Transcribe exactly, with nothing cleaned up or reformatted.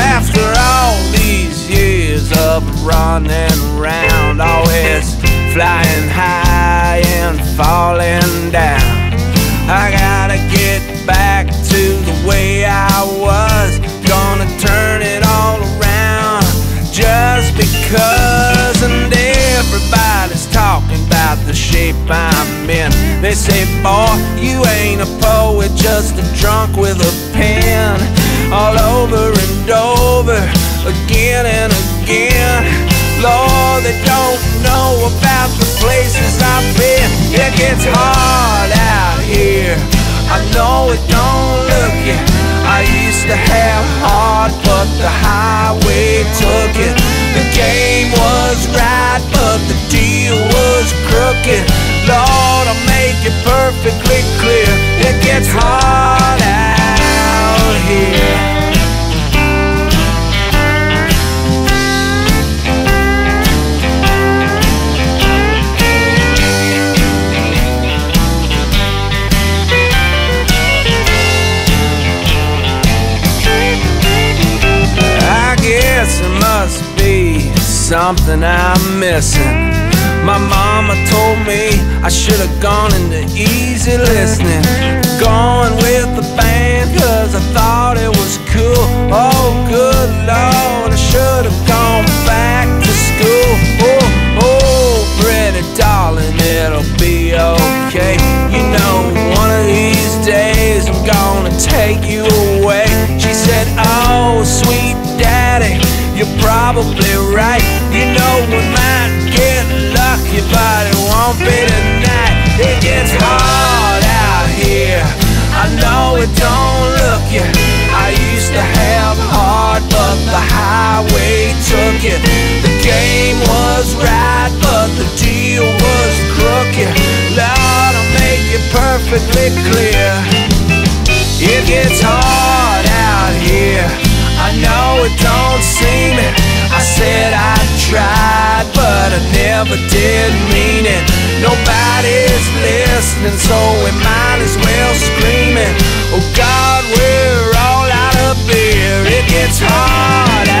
After all these years of running round, always flying high and falling down, I gotta get back to the way I was. Gonna turn it all around just because. And everybody's talking about the shape I'm in. They say, boy, you ain't a poet, just a drunk with a pen. All over and over, again and again. Lord, they don't know about the places I've been. It gets hard out here, I know it don't look it. I used to have heart, but the highway took it. The game was right, but the deal was crooked. Lord, I'll make it perfectly clear. It gets hard out here. Something I'm missing. My mama told me I should have gone into easy listening, going with the band cause I thought it was cool. Oh good Lord, I should have gone back to school. Oh, oh, pretty darling, it'll be okay. You know, one of these days I'm gonna take you away. She said, oh sweet daddy, you're probably right. You know we might get lucky, but it won't be tonight. It gets hard out here, I know it don't look it. I used to have heart, but the highway took it. The game was right, but the deal was crooked. Lord, I'll make it perfectly clear. It gets hard out here, I know it don't seem it. I said I tried, but I never did mean it. Nobody's listening, so we might as well scream it. Oh God, we're all out of beer. It gets hard.